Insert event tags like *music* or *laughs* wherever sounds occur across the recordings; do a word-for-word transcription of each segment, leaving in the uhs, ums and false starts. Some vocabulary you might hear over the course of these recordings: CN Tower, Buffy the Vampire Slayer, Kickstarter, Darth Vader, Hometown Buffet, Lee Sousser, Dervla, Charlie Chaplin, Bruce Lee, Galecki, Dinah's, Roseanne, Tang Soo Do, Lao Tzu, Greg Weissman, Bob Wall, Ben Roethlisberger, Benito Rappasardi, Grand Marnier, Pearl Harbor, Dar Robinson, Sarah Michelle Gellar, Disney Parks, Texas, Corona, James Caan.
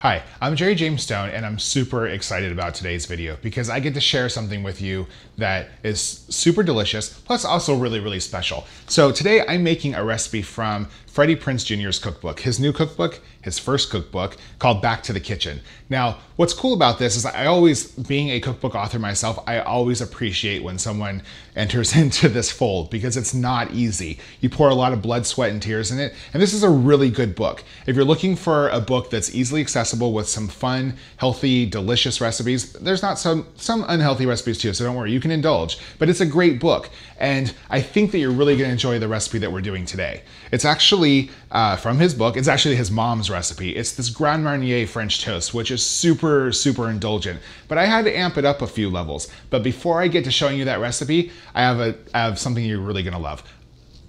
Hi, I'm Jerry James Stone, and I'm super excited about today's video because I get to share something with you that is super delicious, plus also really, really special. So today I'm making a recipe from Freddie Prinze Junior's cookbook, his new cookbook, his first cookbook, called Back to the Kitchen. Now, what's cool about this is I always, being a cookbook author myself, I always appreciate when someone enters into this fold because it's not easy. You pour a lot of blood, sweat, and tears in it, and this is a really good book. If you're looking for a book that's easily accessible, with some fun, healthy, delicious recipes. There's not some, some unhealthy recipes too, so don't worry, you can indulge. But it's a great book, and I think that you're really gonna enjoy the recipe that we're doing today. It's actually uh, from his book, it's actually his mom's recipe. It's this Grand Marnier French toast, which is super, super indulgent. But I had to amp it up a few levels. But before I get to showing you that recipe, I have, a, I have something you're really gonna love.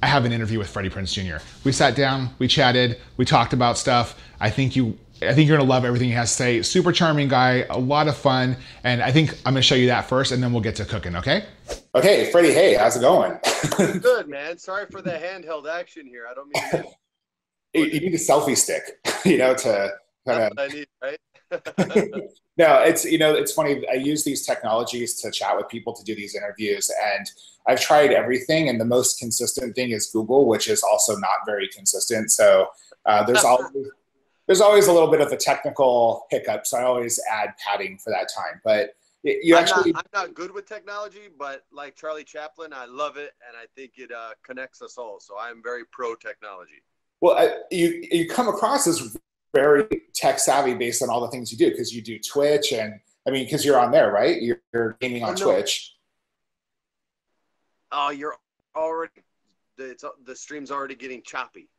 I have an interview with Freddie Prinze Junior We sat down, we chatted, we talked about stuff. I think you I think you're gonna love everything he has to say. Super charming guy, a lot of fun. And I think I'm gonna show you that first and then we'll get to cooking, okay? Okay, Freddie, hey, how's it going? Good, man. Sorry for the handheld action here. I don't mean to... you, you need a selfie stick, you know, to kind of... That's what I need, right? No, it's, you know, it's funny. I use these technologies to chat with people, to do these interviews, and I've tried everything. And the most consistent thing is Google, which is also not very consistent. So uh, there's all... There's always a little bit of a technical hiccup, so I always add padding for that time. But you I'm actually, not, I'm not good with technology, but like Charlie Chaplin, I love it, and I think it uh, connects us all. So I'm very pro technology. Well, I, you you come across as very tech savvy based on all the things you do, because you do Twitch, and I mean, because you're on there, right? You're, you're gaming on oh, no. Twitch. Oh, uh, you're already the it's, the stream's already getting choppy.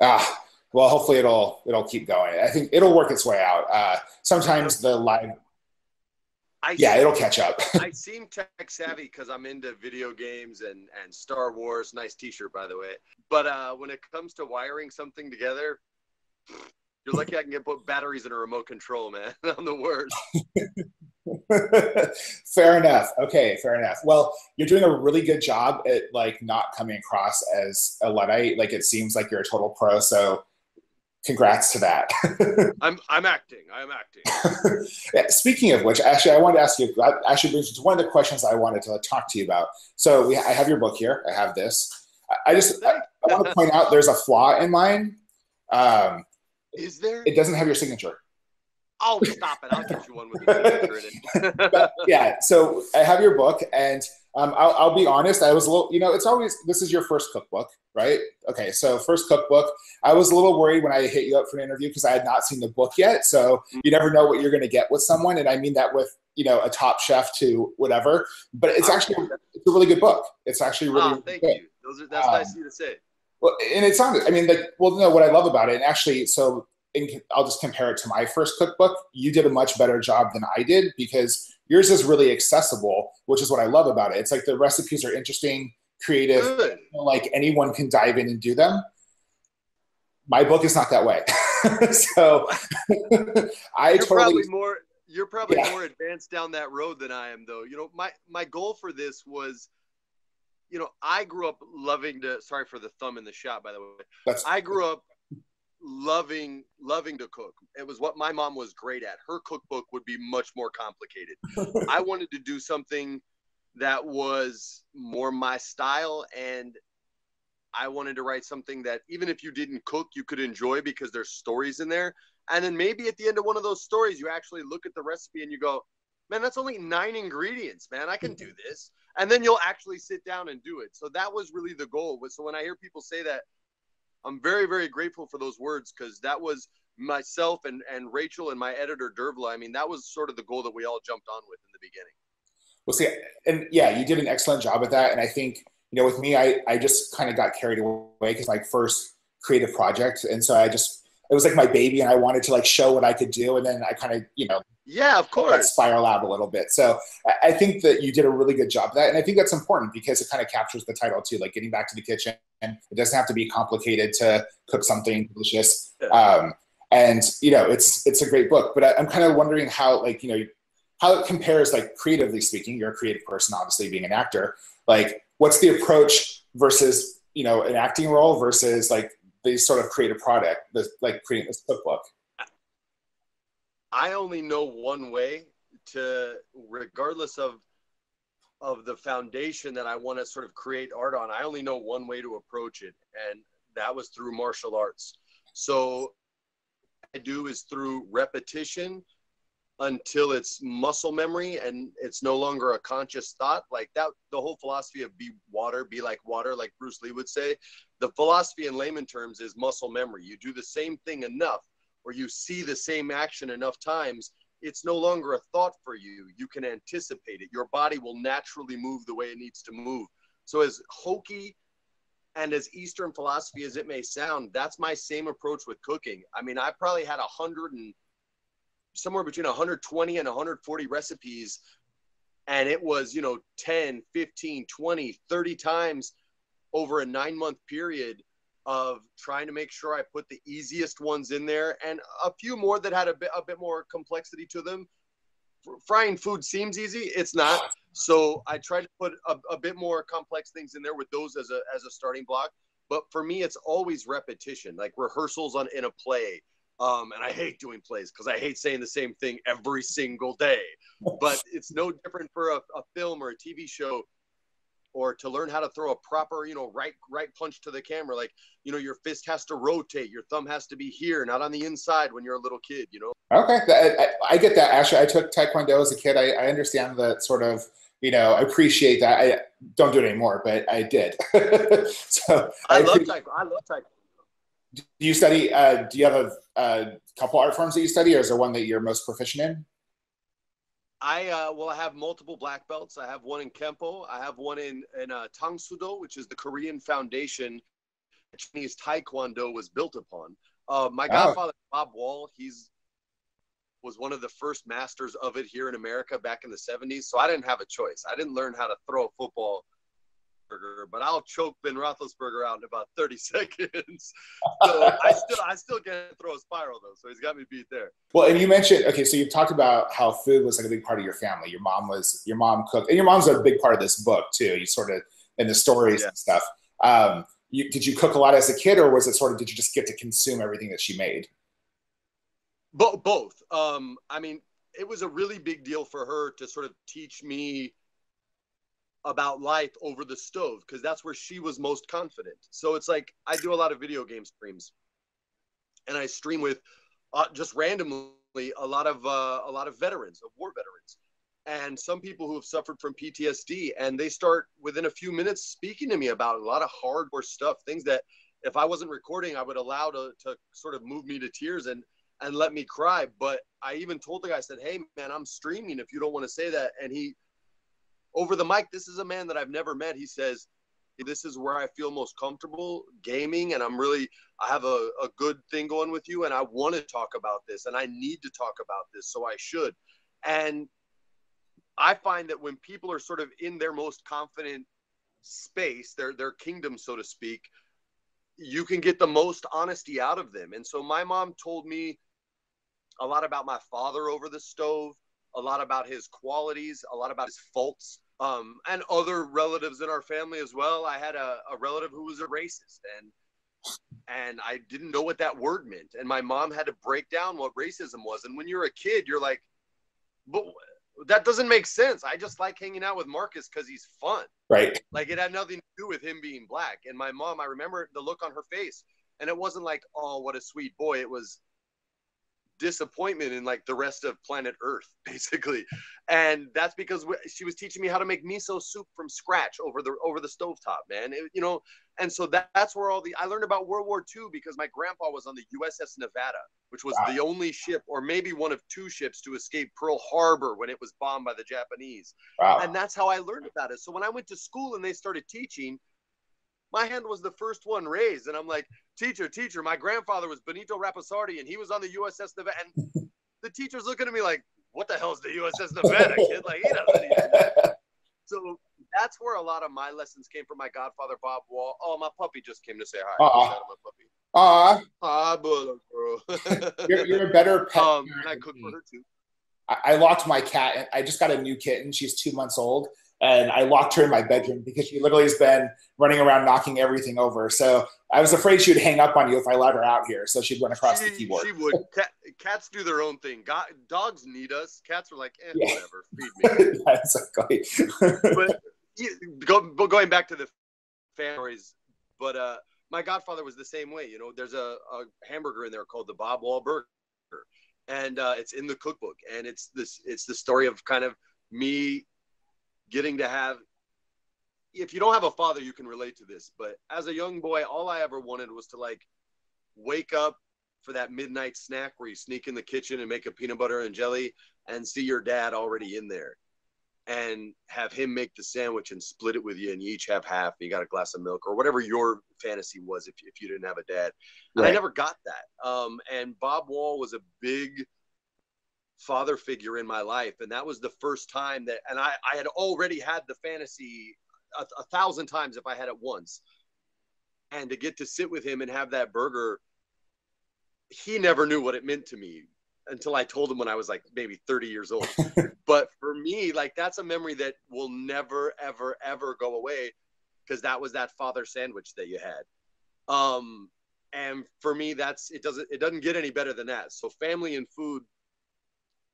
Ah. Well, hopefully it'll it'll keep going. I think it'll work its way out. Uh, sometimes the live, I yeah, seem, it'll catch up. I seem tech savvy because I'm into video games and and Star Wars. Nice T-shirt, by the way. But uh, when it comes to wiring something together, you're lucky I can get put batteries in a remote control, man. I'm the worst. Fair enough. Okay, fair enough. Well, you're doing a really good job at like not coming across as a Luddite. Like it seems like you're a total pro. So. Congrats to that. I'm, I'm acting. I'm acting. Yeah, speaking of which, actually, I wanted to ask you, I, actually, this is one of the questions I wanted to talk to you about. So we, I have your book here. I have this. I, I just I, I want to point out there's a flaw in mine. Um, is there? It doesn't have your signature. Oh, stop it. I'll get you one with your signature in it. But, yeah, so I have your book, and um, I'll, I'll be honest. I was a little, you know, it's always, this is your first cookbook. Right? Okay, so first cookbook. I was a little worried when I hit you up for an interview because I had not seen the book yet. So you never know what you're going to get with someone. And I mean that with, you know, a top chef to whatever. But it's actually it's a really good book. It's actually really, oh, thank really good. You. Those are, that's um, nice of you to say. Well, and it sounded, I mean, like, well, no, what I love about it, and actually, so in, I'll just compare it to my first cookbook. You did a much better job than I did because yours is really accessible, which is what I love about it. It's like the recipes are interesting. Creative, good. Like anyone can dive in and do them. My book is not that way. So I you're totally probably more you're probably yeah. more advanced down that road than I am, though. You know, my my goal for this was, you know, I grew up loving to sorry for the thumb in the shot, by the way. That's, I grew up loving loving to cook. It was what my mom was great at. Her cookbook would be much more complicated. I wanted to do something that was more my style, and I wanted to write something that even if you didn't cook, you could enjoy because there's stories in there. And then maybe at the end of one of those stories, you actually look at the recipe and you go, man, that's only nine ingredients, man, I can do this. And then you'll actually sit down and do it. So that was really the goal. So when I hear people say that, I'm very, very grateful for those words because that was myself and, and Rachel and my editor, Dervla. I mean, that was sort of the goal that we all jumped on with in the beginning. Well, see, and yeah, you did an excellent job at that. And I think, you know, with me, I, I just kind of got carried away because my first creative project. And so I just, it was like my baby and I wanted to like show what I could do. And then I kind of, you know, yeah, of course, spiral out a little bit. So I think that you did a really good job of that. And I think that's important because it kind of captures the title too, like getting back to the kitchen. It doesn't have to be complicated to cook something delicious. Um, and, you know, it's, it's a great book, but I, I'm kind of wondering how, like, you know, how it compares, like creatively speaking, you're a creative person, obviously being an actor, like what's the approach versus, you know, an acting role versus like the sort of creative product, the, like creating this cookbook? I only know one way to, regardless of of the foundation that I want to sort of create art on, I only know one way to approach it, and that was through martial arts. So I do is through repetition until it's muscle memory and it's no longer a conscious thought. Like that, the whole philosophy of be water, be like water, like Bruce Lee would say, the philosophy in layman terms is muscle memory. You do the same thing enough, or you see the same action enough times, it's no longer a thought for you. You can anticipate it. Your body will naturally move the way it needs to move. So as hokey and as Eastern philosophy as it may sound, that's my same approach with cooking. I mean, I probably had a hundred and somewhere between one hundred twenty and one hundred forty recipes. And it was, you know, ten, fifteen, twenty, thirty times over a nine month period of trying to make sure I put the easiest ones in there and a few more that had a bit, a bit more complexity to them. Frying food seems easy. It's not. So I tried to put a, a bit more complex things in there with those as a, as a starting block. But for me, it's always repetition, like rehearsals on in a play. Um, and I hate doing plays because I hate saying the same thing every single day. But it's no different for a, a film or a T V show, or to learn how to throw a proper, you know, right right punch to the camera. Like, you know, your fist has to rotate. Your thumb has to be here, not on the inside when you're a little kid, you know? Okay, I, I, I get that. Actually, I took Taekwondo as a kid. I, I understand that sort of, you know, I appreciate that. I don't do it anymore, but I did. so I, I love Taekwondo. I love Taekwondo. Do you study, uh, do you have a, a couple art forms that you study, or is there one that you're most proficient in? I, uh, well, I have multiple black belts. I have one in Kenpo. I have one in, in uh, Tang Soo Do, which is the Korean foundation Chinese Taekwondo was built upon. Uh, my godfather, oh. Bob Wall, he's was one of the first masters of it here in America back in the seventies. So I didn't have a choice. I didn't learn how to throw a football, but I'll choke Ben Roethlisberger out in about thirty seconds. So I still, I still can't throw a spiral though. So he's got me beat there. Well, and you mentioned, okay, so you've talked about how food was like a big part of your family. Your mom was, your mom cooked, and your mom's a big part of this book too. You sort of, and the stories yeah. and stuff. Um, you, did you cook a lot as a kid, or was it sort of, did you just get to consume everything that she made? Bo both. Um, I mean, it was a really big deal for her to sort of teach me about life over the stove, because that's where she was most confident. So it's like, I do a lot of video game streams, and I stream with uh, just randomly a lot of uh, a lot of veterans, of war veterans, and some people who have suffered from P T S D, and they start within a few minutes speaking to me about a lot of hardcore stuff, things that if I wasn't recording, I would allow to, to sort of move me to tears and and let me cry. But I even told the guy, I said, hey man, I'm streaming if you don't want to say that. And he, over the mic, this is a man that I've never met. He says, this is where I feel most comfortable gaming, and I'm really, I have a, a good thing going with you, and I want to talk about this, and I need to talk about this, so I should. And I find that when people are sort of in their most confident space, their, their kingdom, so to speak, you can get the most honesty out of them. And so my mom told me a lot about my father over the stove, a lot about his qualities, a lot about his faults, um, and other relatives in our family as well. I had a, a relative who was a racist, and and I didn't know what that word meant. And my mom had to break down what racism was. And when you're a kid, you're like, but that doesn't make sense. I just like hanging out with Marcus because he's fun. Right. Like it had nothing to do with him being black. And my mom, I remember the look on her face. And it wasn't like, oh, what a sweet boy. It was disappointment in like the rest of planet Earth, basically. And that's because we, she was teaching me how to make miso soup from scratch over the over the stovetop, man. It, you know, and so that, that's where all the, I learned about World War Two because my grandpa was on the U S S Nevada, which was wow. the only ship, or maybe one of two ships, to escape Pearl Harbor when it was bombed by the Japanese. Wow. And that's how I learned about it. So when I went to school and they started teaching, my hand was the first one raised, and I'm like, teacher, teacher, my grandfather was Benito Rappasardi, and he was on the U S S Nevada. And the teacher's looking at me like, what the hell is the U S S Nevada, kid? Like, he doesn't even know. So that's where a lot of my lessons came from. My godfather, Bob Wall. Oh, my puppy just came to say hi. Aw. Aw. Aw, bro. You're, you're a better pet. Um, and I cook for her, too. I, I locked my cat. I just got a new kitten. She's two months old. and I locked her in my bedroom because she literally has been running around knocking everything over. So I was afraid she would hang up on you if I let her out here. So she'd run across she, the keyboard. She would. Cat, cats do their own thing. God, dogs need us. Cats are like, eh, yeah. whatever, feed me. Yeah, exactly. But, go, but going back to the families, but uh, my godfather was the same way. You know, there's a, a hamburger in there called the Bob Wall Burger. And uh, it's in the cookbook, and it's this. It's the story of kind of me getting to have. If you don't have a father, you can relate to this. But as a young boy, all I ever wanted was to like wake up for that midnight snack where you sneak in the kitchen and make a peanut butter and jelly, and see your dad already in there, and have him make the sandwich and split it with you, and you each have half. And you got a glass of milk or whatever your fantasy was if if you didn't have a dad. And right. I never got that. Um, and Bob Wall was a big father figure in my life, and that was the first time that. And I I had already had the fantasy a, a thousand times if I had it once. And to get to sit with him and have that burger, he never knew what it meant to me until I told him when I was like maybe thirty years old. But for me, like, that's a memory that will never, ever, ever go away, because that was that father sandwich that you had. Um, and for me, that's, it doesn't, it doesn't get any better than that. So family and food,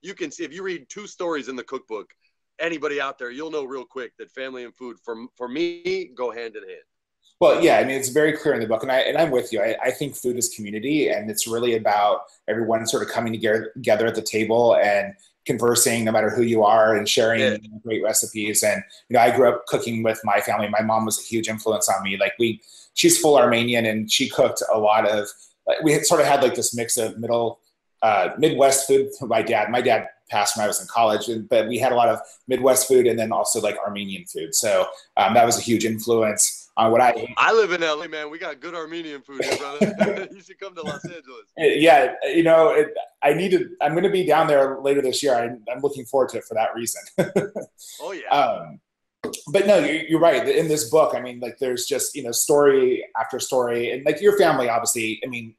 you can see, if you read two stories in the cookbook, anybody out there, you'll know real quick that family and food for, for me go hand in hand. Well, yeah, I mean, it's very clear in the book, and, I, and I'm with you. I, I think food is community, and it's really about everyone sort of coming together, together at the table and conversing, no matter who you are, and sharing yeah. great recipes. And, you know, I grew up cooking with my family. My mom was a huge influence on me. Like, we, she's full Armenian, and she cooked a lot of, like, we had sort of had like this mix of middle, uh, Midwest food from my dad. My dad passed when I was in college, and, but we had a lot of Midwest food and then also like Armenian food. So um, that was a huge influence. Uh, what I, I live in L A, man. We got good Armenian food here, brother. You should come to Los Angeles. Yeah, you know, it, I need to. I'm going to be down there later this year. I'm, I'm looking forward to it for that reason. Oh yeah. Um, but no, you're, you're right. In this book, I mean, like, there's just, you know, story after story, and like your family, obviously. I mean,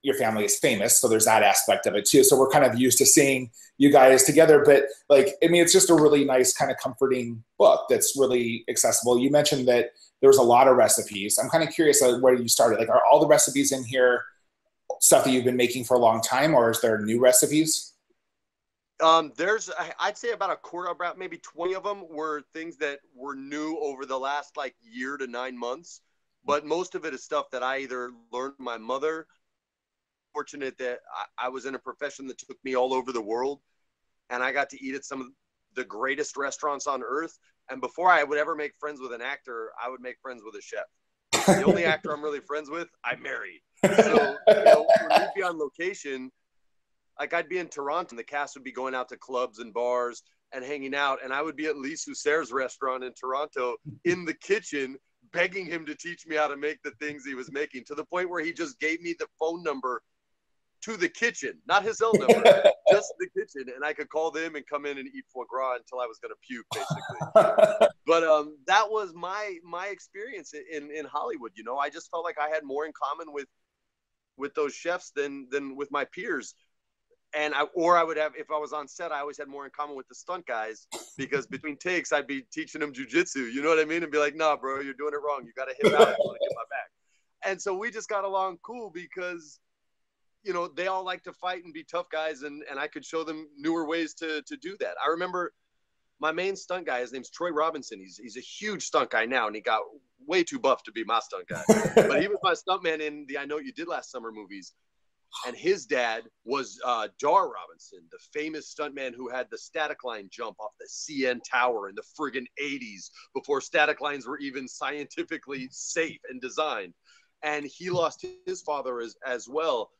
your family is famous, so there's that aspect of it too. So we're kind of used to seeing you guys together, but like, I mean, it's just a really nice kind of comforting book that's really accessible. You mentioned that there was a lot of recipes. I'm kind of curious where you started. Like, are all the recipes in here stuff that you've been making for a long time, or is there new recipes? Um, there's, I'd say about a quarter, about maybe twenty of them were things that were new over the last like year to nine months. But most of it is stuff that I either learned from my mother. Fortunate that I, I was in a profession that took me all over the world, and I got to eat at some of the greatest restaurants on earth. And before I would ever make friends with an actor, I would make friends with a chef. The only actor I'm really friends with, I married. So, you know, when we'd be on location, like, I'd be in Toronto, and the cast would be going out to clubs and bars and hanging out. And I would be at Lee Sousser's restaurant in Toronto in the kitchen begging him to teach me how to make the things he was making, to the point where he just gave me the phone number to the kitchen, not his cell number, just the kitchen. And I could call them and come in and eat foie gras until I was going to puke, basically. But um, that was my my experience in, in Hollywood. You know, I just felt like I had more in common with with those chefs than than with my peers. And I, or I would have, if I was on set, I always had more in common with the stunt guys, because between takes, I'd be teaching them jujitsu. You know what I mean? And be like, nah, bro, you're doing it wrong. You got to hit out if you want to get my back. And so we just got along cool because, you know, they all like to fight and be tough guys, and, and I could show them newer ways to to do that. I remember my main stunt guy, his name's Troy Robinson. He's he's a huge stunt guy now, and he got way too buff to be my stunt guy. But he was my stuntman in the I Know What You Did Last Summer movies. And his dad was uh, Dar Robinson, the famous stuntman who had the static line jump off the C N Tower in the friggin' eighties, before static lines were even scientifically safe and designed. And he lost his father as, as well,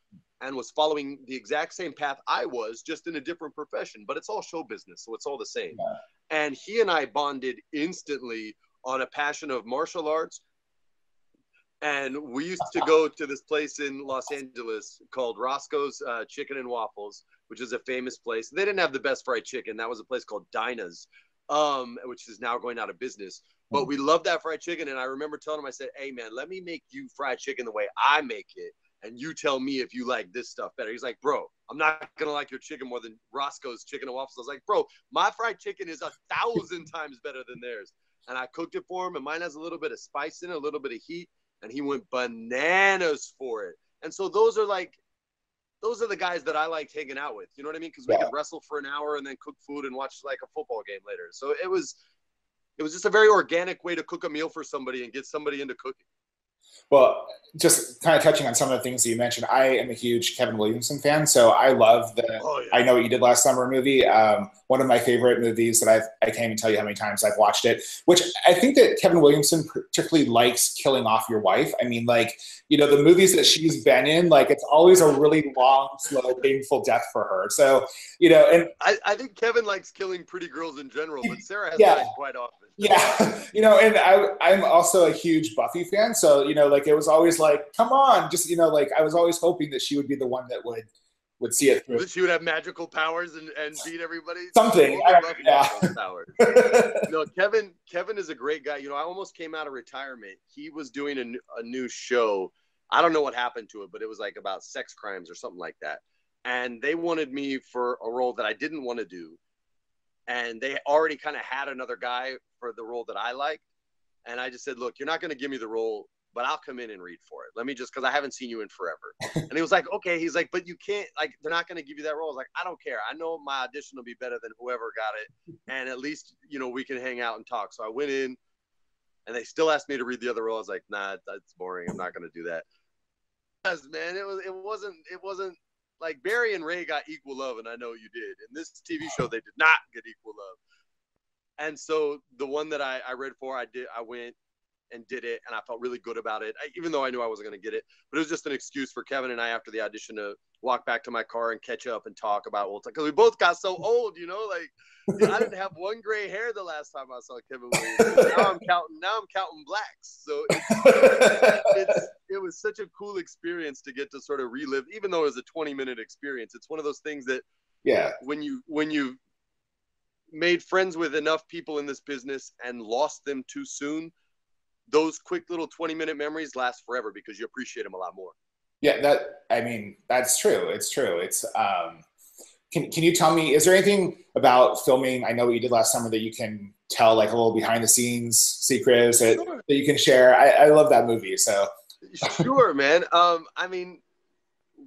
and was following the exact same path I was, just in a different profession. But it's all show business, so it's all the same. Yeah. And he and I bonded instantly on a passion of martial arts. And we used to go to this place in Los Angeles called Roscoe's uh, Chicken and Waffles, which is a famous place. They didn't have the best fried chicken. That was a place called Dinah's, um, which is now going out of business. But we loved that fried chicken. And I remember telling him, I said, hey, man, let me make you fried chicken the way I make it. and you tell me if you like this stuff better. He's like, bro, I'm not going to like your chicken more than Roscoe's Chicken and Waffles. I was like, bro, my fried chicken is a thousand times better than theirs. And I cooked it for him, and mine has a little bit of spice in it, a little bit of heat, and he went bananas for it. And so those are like, those are the guys that I liked hanging out with. You know what I mean? Because we yeah. could wrestle for an hour and then cook food and watch like a football game later. So it was, it was just a very organic way to cook a meal for somebody and get somebody into cooking. Well, just kind of touching on some of the things that you mentioned, I am a huge Kevin Williamson fan, so I love the oh, yeah. I Know What You Did Last Summer movie. Um, one of my favorite movies that I've, I can't even tell you how many times I've watched it, which I think that Kevin Williamson particularly likes killing off your wife. I mean, like, you know, the movies that she's been in, like, it's always a really long, slow, painful death for her. So, you know, and I, I think Kevin likes killing pretty girls in general, but Sarah has yeah. died quite often. Yeah, you know, and I, I'm also a huge Buffy fan, so, you know, like, it was always like, come on, just, you know, like, I was always hoping that she would be the one that would would see it through. That she would have magical powers and, and beat everybody? Something. I, yeah. powers. No, Kevin, Kevin is a great guy. You know, I almost came out of retirement. He was doing a, a new show. I don't know what happened to it, but it was, like, about sex crimes or something like that. And they wanted me for a role that I didn't want to do. And they already kind of had another guy for the role that I liked. And I just said, look, you're not going to give me the role, but I'll come in and read for it. Let me just, because I haven't seen you in forever. And he was like, okay. He's like, but you can't, like, they're not going to give you that role. I was like, I don't care. I know my audition will be better than whoever got it. And at least, you know, we can hang out and talk. So I went in and they still asked me to read the other role. I was like, nah, that's boring. I'm not going to do that. Yes, man, it was, it wasn't, it wasn't, like, Barry and Ray got equal love, and I Know You Did. In this T V show, they did not get equal love. And so the one that I, I read for, I did, I went and did it, and I felt really good about it, I, even though I knew I wasn't going to get it. But it was just an excuse for Kevin and I after the audition to walk back to my car and catch up and talk about old time. Because we both got so old, you know, like, you know, I didn't have one gray hair the last time I saw Kevin Williams. Now I'm counting, now I'm counting blacks. So it's, it's, it was such a cool experience to get to sort of relive, even though it was a twenty minute experience. It's one of those things that yeah, when you, when you made friends with enough people in this business and lost them too soon, those quick little twenty minute memories last forever because you appreciate them a lot more. Yeah, that, I mean, that's true. It's true. It's, um, can, can you tell me, is there anything about filming I Know What You Did Last Summer that you can tell, like, a little behind the scenes secrets that, sure. that you can share? I, I love that movie. So sure, man. Um, I mean,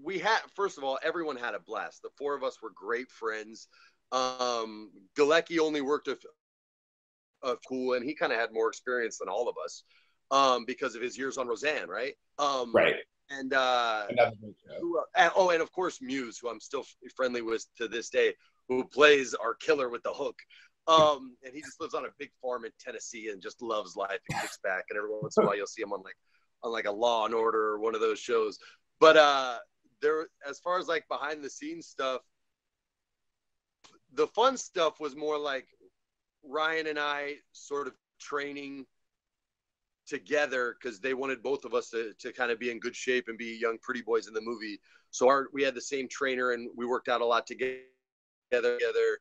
we had, first of all, everyone had a blast. The four of us were great friends. Um, Galecki only worked a, of cool, and he kind of had more experience than all of us, um, because of his years on Roseanne, right? Um, right. And, uh, who, and oh, and of course Muse, who I'm still friendly with to this day, who plays our killer with the hook. Um, and he just lives on a big farm in Tennessee and just loves life and kicks back. And every once in a while, you'll see him on like on like a Law and Order or one of those shows. But uh, there, as far as like behind the scenes stuff, the fun stuff was more like Ryan and I sort of training together because they wanted both of us to, to kind of be in good shape and be young pretty boys in the movie. So our, we had the same trainer and we worked out a lot together, together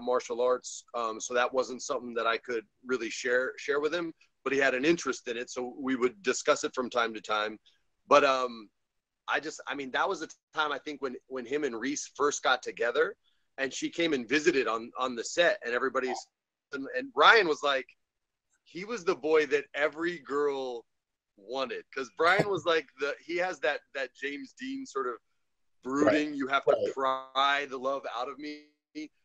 martial arts. Um, so that wasn't something that I could really share, share with him, but he had an interest in it. So we would discuss it from time to time. But um, I just, I mean, that was the time I think when, when him and Reese first got together. And she came and visited on, on the set, and everybody's and, and Brian was like, he was the boy that every girl wanted. Cause Brian was like the, he has that, that James Dean sort of brooding. Right. You have to right. pry the love out of me.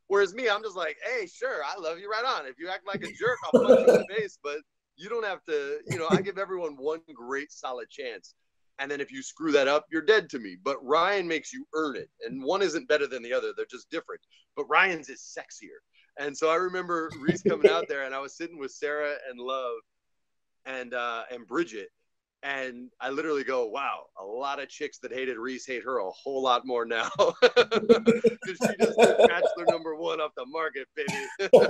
Whereas me, I'm just like, hey, sure. I love you right on. If you act like a jerk, I'll punch you in the face, but you don't have to, you know, I give everyone one great solid chance. And then if you screw that up, you're dead to me. But Ryan makes you earn it. And one isn't better than the other. They're just different. But Ryan's is sexier. And so I remember Reese coming out there, and I was sitting with Sarah and Love and uh, and Bridget. And I literally go, wow, a lot of chicks that hated Reese hate her a whole lot more now. Because she just took Bachelor number one off the market, baby.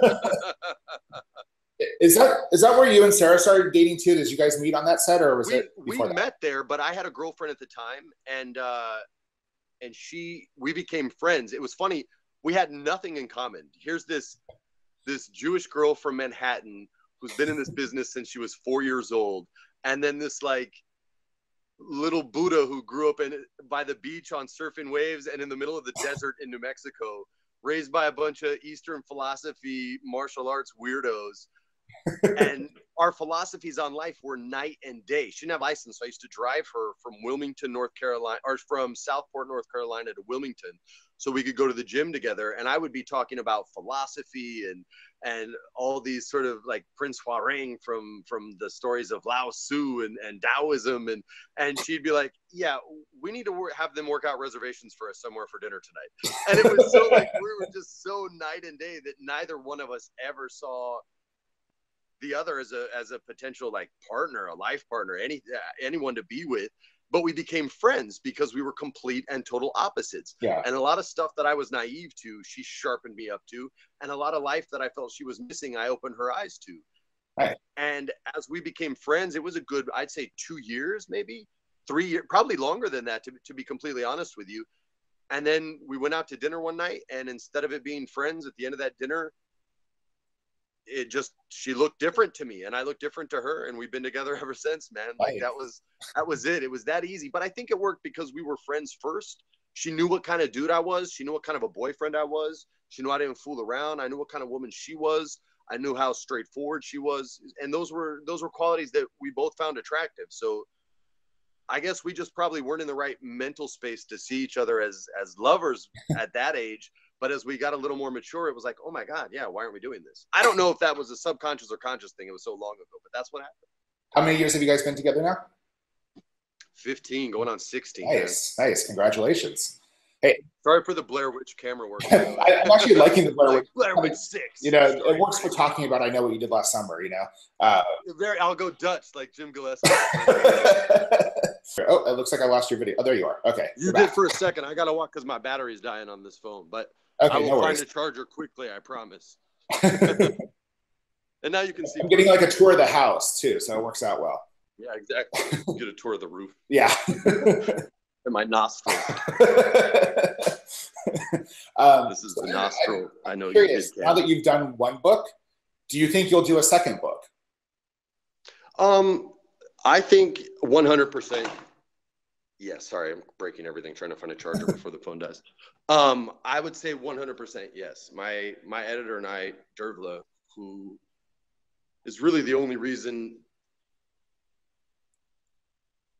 Is that is that where you and Sarah started dating too? Did you guys meet on that set, or was we, it we that? met there? But I had a girlfriend at the time, and uh, and she we became friends. It was funny. We had nothing in common. Here's this this Jewish girl from Manhattan who's been in this business since she was four years old, and then this like little Buddha who grew up in by the beach on surfing waves and in the middle of the desert in New Mexico, raised by a bunch of Eastern philosophy, martial arts weirdos. And our philosophies on life were night and day. She didn't have license, so I used to drive her from Wilmington, North Carolina, or from Southport, North Carolina to Wilmington, so we could go to the gym together. And I would be talking about philosophy and and all these sort of like Prince Huarang from from the stories of Lao Tzu and, and Taoism, and and she'd be like, yeah, we need to work, have them work out reservations for us somewhere for dinner tonight. And it was so like we were just so night and day that neither one of us ever saw the other as a as a potential like partner, a life partner, any anyone to be with. But we became friends because we were complete and total opposites. Yeah. And a lot of stuff that I was naive to, she sharpened me up to, and a lot of life that I felt she was missing, I opened her eyes to. Right. And as we became friends, it was a good, I'd say two years, maybe three years, probably longer than that, to, to be completely honest with you. And then we went out to dinner one night, and instead of it being friends, at the end of that dinner, it just, she looked different to me and I looked different to her, and we've been together ever since, man. Like right. that was, that was it. It was that easy. But I think it worked because we were friends first. She knew what kind of dude I was. She knew what kind of a boyfriend I was. She knew I didn't fool around. I knew what kind of woman she was. I knew how straightforward she was. And those were, those were qualities that we both found attractive. So I guess we just probably weren't in the right mental space to see each other as, as lovers at that age. But as we got a little more mature, it was like, oh my God, yeah, why aren't we doing this? I don't know if that was a subconscious or conscious thing. It was so long ago, but that's what happened. How many years have you guys been together now? fifteen, going on sixteen. Nice, man. Nice. Congratulations. Hey, sorry for the Blair Witch camera work. I, I'm actually liking the Blair Witch. Blair Witch six. You know, sorry. It works for talking about I Know What You Did Last Summer, you know. Uh, Very, I'll go Dutch like Jim Gillespie. Oh, it looks like I lost your video. Oh, there you are. Okay. You did back for a second. I got to walk because my battery's dying on this phone, but okay, I will no find a charger quickly, I promise. And now you can see. I'm getting like a tour of the house too, so it works out well. Yeah, exactly. You get a tour of the roof. Yeah. And my nostril. um, this is the nostril. I, I know. Curious, you did, now that you've done one book, do you think you'll do a second book? Um, I think one hundred percent. Yeah, sorry, I'm breaking everything trying to find a charger before the phone dies. Um, I would say one hundred percent yes. My my editor and I, Dervla, who is really the only reason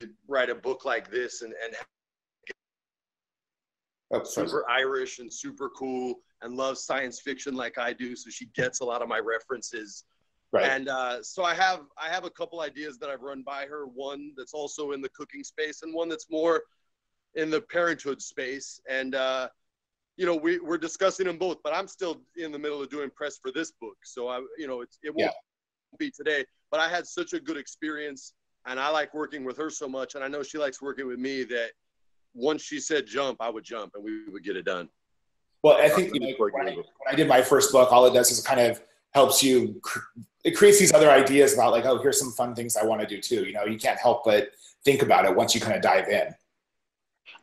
to write a book like this and, and oh, super Irish and super cool and loves science fiction like I do, so she gets a lot of my references. Right. And uh, so I have I have a couple ideas that I've run by her, one that's also in the cooking space and one that's more in the parenthood space. And, uh, you know, we, we're discussing them both, but I'm still in the middle of doing press for this book. So, I, you know, it's, it won't yeah. be today, but I had such a good experience and I like working with her so much. And I know she likes working with me that once she said jump, I would jump and we would get it done. Well, I think you know, when, I, when I did my first book, all it does is kind of helps you cr- it creates these other ideas about like, oh, here's some fun things I want to do too. You know, you can't help but think about it once you kind of dive in.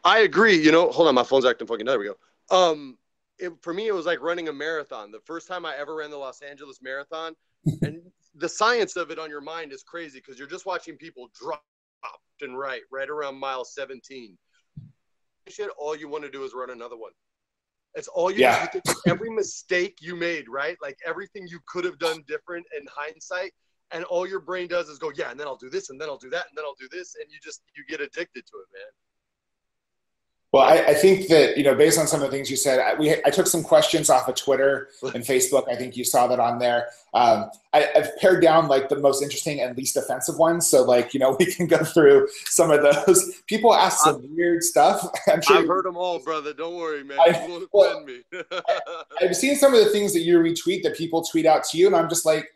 I agree. You know, hold on, my phone's acting fucking. There we go. Um, it, for me, it was like running a marathon. The first time I ever ran the Los Angeles Marathon, and the science of it on your mind is crazy because you're just watching people drop left and right, right around mile seventeen. Shit, all you want to do is run another one. It's all you yeah. do. Every mistake you made, right? Like everything you could have done different in hindsight. And all your brain does is go, yeah, and then I'll do this, and then I'll do that, and then I'll do this. And you just, you get addicted to it, man. Well, I, I think that, you know, based on some of the things you said, I, we, I took some questions off of Twitter and Facebook. I think you saw that on there. Um, I, I've pared down like the most interesting and least offensive ones. So like, you know, we can go through some of those. People ask some I'm, weird stuff. I'm sure I've heard them all, brother. Don't worry, man. I, you won't well, offend me. I, I've seen some of the things that you retweet that people tweet out to you. And I'm just like,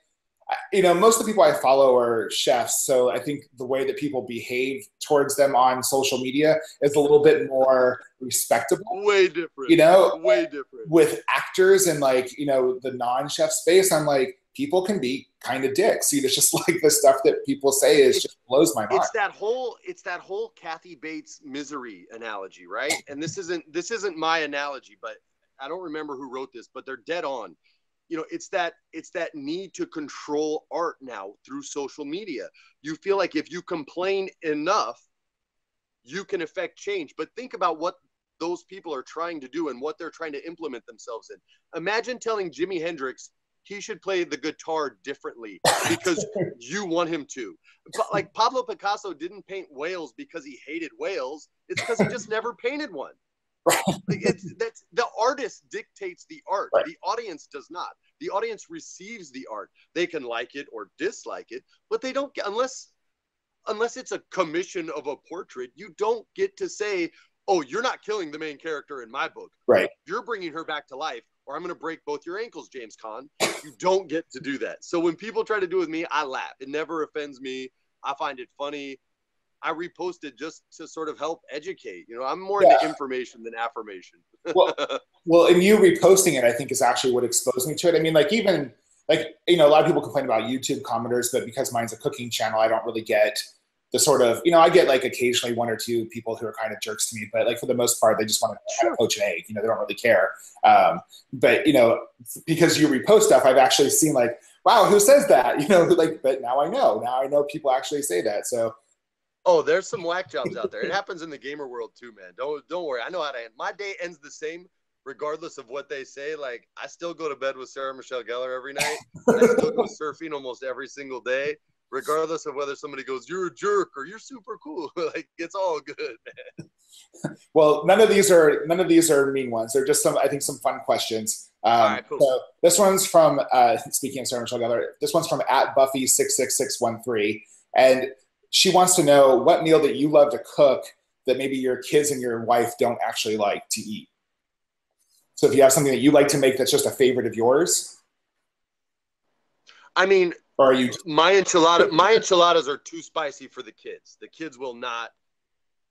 you know, most of the people I follow are chefs, so I think the way that people behave towards them on social media is a little bit more respectable. Way different. You know? Way different. With actors and, like, you know, the non-chef space, I'm like, people can be kind of dicks. You know, it's just like the stuff that people say is just blows my mind. It's that whole, it's that whole Kathy Bates misery analogy, right? And this isn't, this isn't my analogy, but I don't remember who wrote this, but they're dead on. You know, it's that it's that need to control art now through social media. You feel like if you complain enough, you can affect change. But think about what those people are trying to do and what they're trying to implement themselves in. Imagine telling Jimi Hendrix he should play the guitar differently because you want him to. Like Pablo Picasso didn't paint whales because he hated whales. It's because he just never painted one. Like it's, that's, the artist dictates the art. Right. The audience does not. The audience receives the art. They can like it or dislike it, but they don't get, unless, unless it's a commission of a portrait, you don't get to say, oh, you're not killing the main character in my book. Right. You're bringing her back to life, or I'm going to break both your ankles, James Caan. You don't get to do that. So when people try to do it with me, I laugh. It never offends me. I find it funny. I repost it just to sort of help educate. You know, I'm more yeah. into information than affirmation. well, well, and you reposting it, I think, is actually what exposed me to it. I mean, like even like, you know, a lot of people complain about YouTube commenters, but because mine's a cooking channel, I don't really get the sort of, you know, I get like occasionally one or two people who are kind of jerks to me, but like for the most part, they just want to sure. poach an egg. You know, they don't really care. Um, but, you know, because you repost stuff, I've actually seen like, wow, who says that? You know, like, but now I know. Now I know people actually say that. So. Oh, there's some whack jobs out there. It happens in the gamer world too, man. Don't don't worry. I know how to end. My day ends the same regardless of what they say. Like, I still go to bed with Sarah Michelle Gellar every night. I still go surfing almost every single day, regardless of whether somebody goes, you're a jerk or you're super cool. Like, it's all good, man. Well, none of these are none of these are mean ones. They're just some, I think, some fun questions. Um, all right, cool. So this one's from uh, speaking of Sarah Michelle Gellar, this one's from at Buffy six six six one three. And she wants to know what meal that you love to cook that maybe your kids and your wife don't actually like to eat. So if you have something that you like to make that's just a favorite of yours. I mean, or are you my enchilada my enchiladas are too spicy for the kids. The kids will not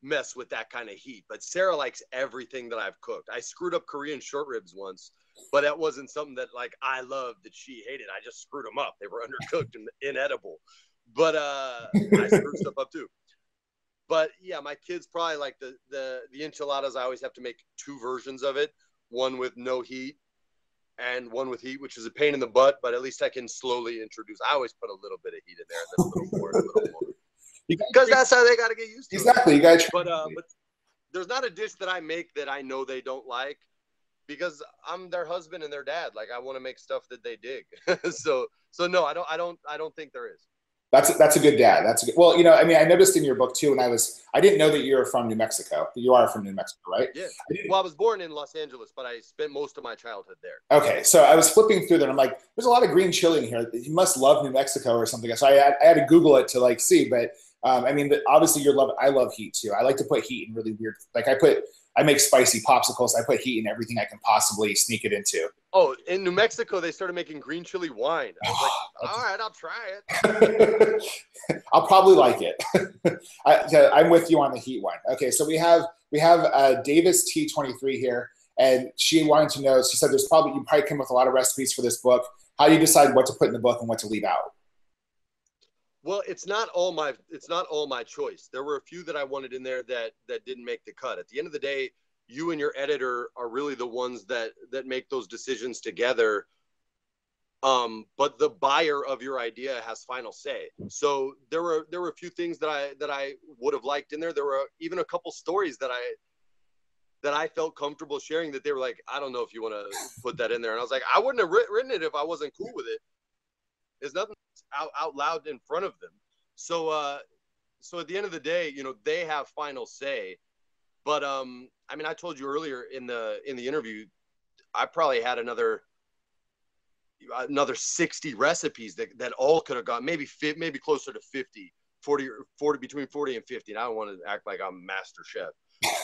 mess with that kind of heat. But Sarah likes everything that I've cooked. I screwed up Korean short ribs once, but that wasn't something that like I loved that she hated. I just screwed them up. They were undercooked and inedible. But uh, I screwed stuff up too. But yeah, my kids probably like the, the, the enchiladas. I always have to make two versions of it. One with no heat and one with heat, which is a pain in the butt, but at least I can slowly introduce. I always put a little bit of heat in there. Then a little more, a little more. Because that's how they got to get used to exactly. it. Exactly. You gotta but, uh, but there's not a dish that I make that I know they don't like because I'm their husband and their dad. Like I want to make stuff that they dig. so, so no, I don't, I don't, I don't think there is. That's a, that's a good dad. That's a good, well, you know, I mean, I noticed in your book too, and I was, I didn't know that you're from New Mexico. You are from New Mexico, right? Yeah. I well, I was born in Los Angeles, but I spent most of my childhood there. Okay. So I was flipping through there and I'm like, there's a lot of green chili in here. You must love New Mexico or something. So I had, I had to Google it to like see, but um, I mean, obviously you're love, I love heat too. I like to put heat in really weird, like I put, I make spicy popsicles. I put heat in everything I can possibly sneak it into. Oh, in New Mexico, they started making green chili wine. I was like, all right, I'll try it. I'll probably like it. I, so I'm with you on the heat one. Okay, so we have we have uh, Davis T twenty-three here, and she wanted to know, she said there's probably, you probably came with a lot of recipes for this book. How do you decide what to put in the book and what to leave out? Well, it's not all my it's not all my choice. There were a few that I wanted in there that that didn't make the cut. At the end of the day, you and your editor are really the ones that that make those decisions together. Um, but the buyer of your idea has final say. So there were there were a few things that I that I would have liked in there. There were even a couple stories that I that I felt comfortable sharing that they were like, I don't know if you want to put that in there. And I was like, I wouldn't have written it if I wasn't cool with it. There's nothing out, out loud in front of them. So, uh, so at the end of the day, you know, they have final say, but, um, I mean, I told you earlier in the, in the interview, I probably had another, another sixty recipes that, that all could have gone, maybe fit, maybe closer to fifty, forty, forty, between forty and fifty. And I don't want to act like I'm master chef,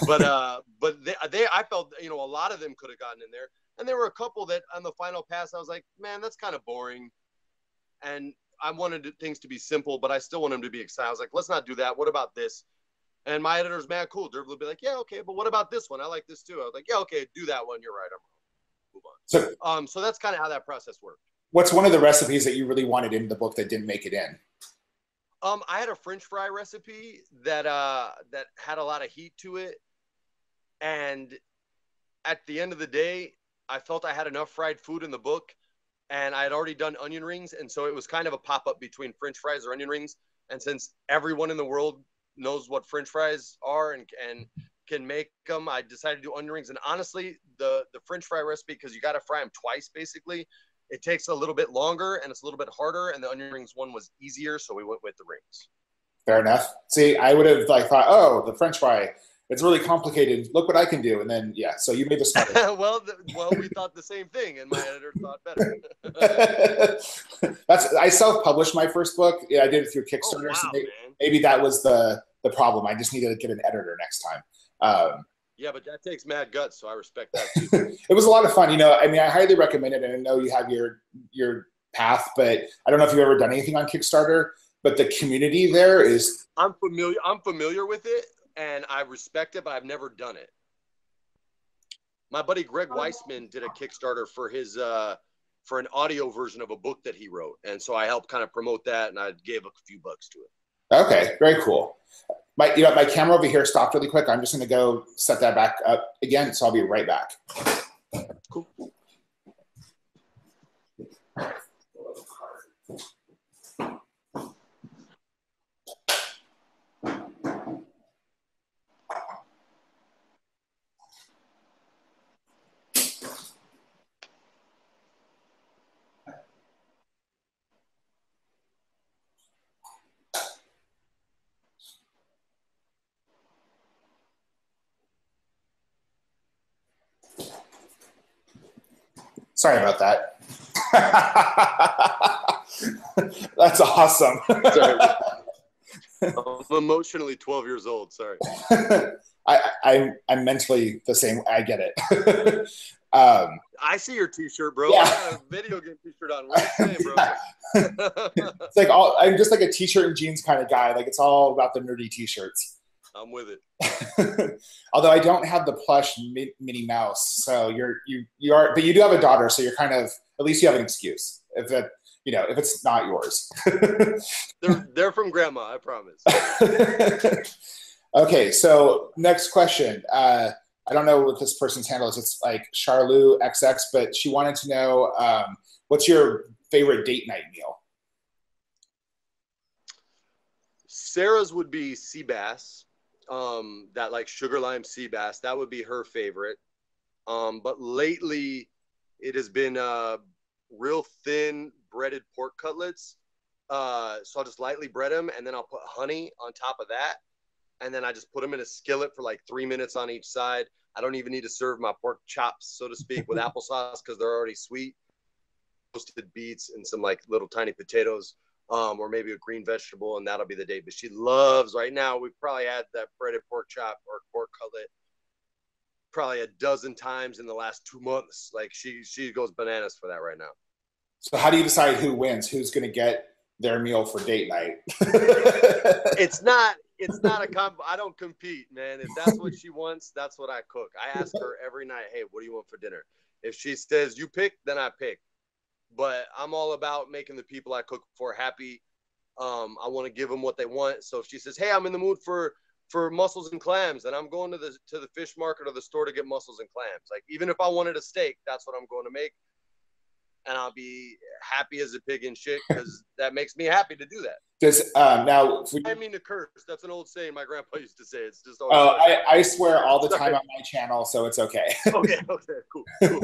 but, uh, but they, they, I felt, you know, a lot of them could have gotten in there. And there were a couple that on the final pass, I was like, man, that's kind of boring. And I wanted things to be simple, but I still want them to be exciting. I was like, let's not do that. What about this? And my editor's mad cool. Dervla would be like, yeah, okay, but what about this one? I like this too. I was like, yeah, okay, do that one. You're right. I'm wrong. Move on. So, um, so that's kind of how that process worked. What's one of the recipes that you really wanted in the book that didn't make it in? Um, I had a French fry recipe that uh, that had a lot of heat to it. And at the end of the day, I felt I had enough fried food in the book. And I had already done onion rings. And so it was kind of a pop-up between French fries or onion rings. And since everyone in the world knows what French fries are and and can make them. I decided to do onion rings, and honestly, the the French fry recipe, because you got to fry them twice basically, it takes a little bit longer and it's a little bit harder. And the onion rings one was easier, so we went with the rings. Fair enough. See, I would have like thought, oh, the French fry, it's really complicated. Look what I can do. And then, yeah, so you made the smartest. well, the, well, we thought the same thing, and my editor thought better. That's I self-published my first book. Yeah, I did it through Kickstarter. Oh, wow, so maybe, maybe that was the, the problem. I just needed to get an editor next time. Um, yeah, but that takes mad guts, so I respect that too. It was a lot of fun. You know, I mean, I highly recommend it, and I know you have your your path, but I don't know if you've ever done anything on Kickstarter, but the community there is... I'm familiar, I'm familiar with it. And I respect it, but I've never done it. My buddy Greg Weissman did a Kickstarter for his uh, for an audio version of a book that he wrote, and so I helped kind of promote that, and I gave a few bucks to it. Okay, very cool. My you know my camera over here stopped really quick. I'm just going to go set that back up again, so I'll be right back. Cool. Sorry about that. That's awesome. Sorry. I'm emotionally twelve years old. Sorry. I, I, I'm mentally the same. I get it. um, I see your T-shirt, bro. Yeah. I got a video game T-shirt on. What are you saying, bro? It's like all, I'm just like a T-shirt and jeans kind of guy. Like it's all about the nerdy T-shirts. I'm with it. Although I don't have the plush Minnie Mouse, so you're you you are, but you do have a daughter, so you're kind of at least you have an excuse if that you know if it's not yours. they're they're from Grandma, I promise. Okay, so next question. Uh, I don't know what this person's handle is. It's like Charlou X X, but she wanted to know um, what's your favorite date night meal. Sarah's would be sea bass. Um, that like sugar lime sea bass, that would be her favorite. Um, but lately it has been, uh, real thin breaded pork cutlets. Uh, so I'll just lightly bread them and then I'll put honey on top of that. And then I just put them in a skillet for like three minutes on each side. I don't even need to serve my pork chops, so to speak, with applesauce, cause they're already sweet. Toasted beets and some like little tiny potatoes. Um, or maybe a green vegetable, and that'll be the date. But she loves, right now, we've probably had that breaded pork chop or pork cutlet probably a dozen times in the last two months. Like, she she goes bananas for that right now. So how do you decide who wins? Who's going to get their meal for date night? It's not it's not a comp. I don't compete, man. If that's what she wants, that's what I cook. I ask her every night, hey, what do you want for dinner? If she says you pick, then I pick. But I'm all about making the people I cook for happy. Um, I want to give them what they want. So if she says, hey, I'm in the mood for, for mussels and clams, and I'm going to the, to the fish market or the store to get mussels and clams. Like, even if I wanted a steak, that's what I'm going to make. And I'll be happy as a pig in shit because that makes me happy to do that. Does, um, now, we, I mean to curse. That's an old saying my grandpa used to say. It's just. Always oh, I, I swear all the time on my channel, so it's okay. Okay, okay, cool. cool.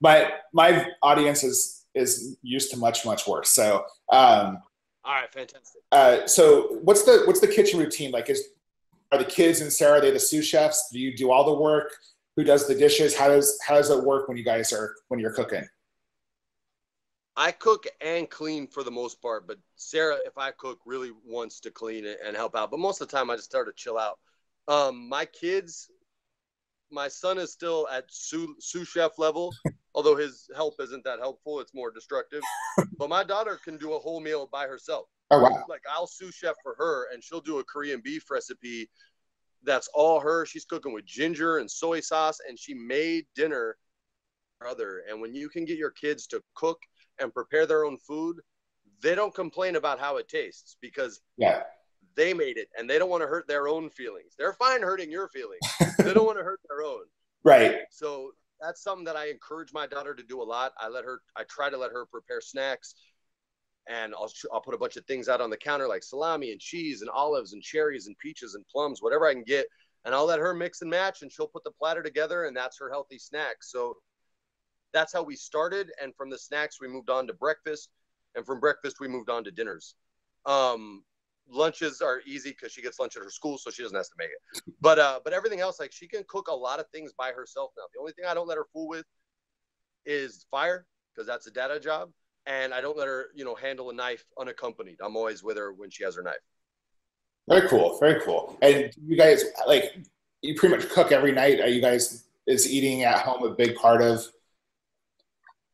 my, my audience is... is used to much, much worse. So, um, all right, fantastic. Uh, so what's the, what's the kitchen routine? Like is, are the kids and Sarah, are they the sous chefs? Do you do all the work? Who does the dishes? How does, how does it work when you guys are, when you're cooking? I cook and clean for the most part, but Sarah, if I cook, really wants to clean and help out. But most of the time I just start to chill out. Um, my kids, my son is still at sous, sous chef level. Although his help isn't that helpful, it's more destructive. But my daughter can do a whole meal by herself. Oh, wow. Like, I'll sous chef for her, and she'll do a Korean beef recipe that's all her. She's cooking with ginger and soy sauce, and she made dinner for her brother. And when you can get your kids to cook and prepare their own food, they don't complain about how it tastes because yeah. they made it, and they don't want to hurt their own feelings. They're fine hurting your feelings. They don't want to hurt their own. Right. So... that's something that I encourage my daughter to do a lot. I let her, I try to let her prepare snacks. and I'll, I'll put a bunch of things out on the counter, like salami and cheese and olives and cherries and peaches and plums, whatever I can get. And I'll let her mix and match, and she'll put the platter together, and that's her healthy snack. So that's how we started. And from the snacks, we moved on to breakfast. And from breakfast, we moved on to dinners. Um, lunches are easy because she gets lunch at her school, so she doesn't have to make it. But uh, but everything else, like, she can cook a lot of things by herself now. The only thing I don't let her fool with is fire, because that's a data job. And I don't let her, you know, handle a knife unaccompanied. I'm always with her when she has her knife. Very cool. Very cool. And you guys, like, you pretty much cook every night. Are you guys, is eating at home a big part of?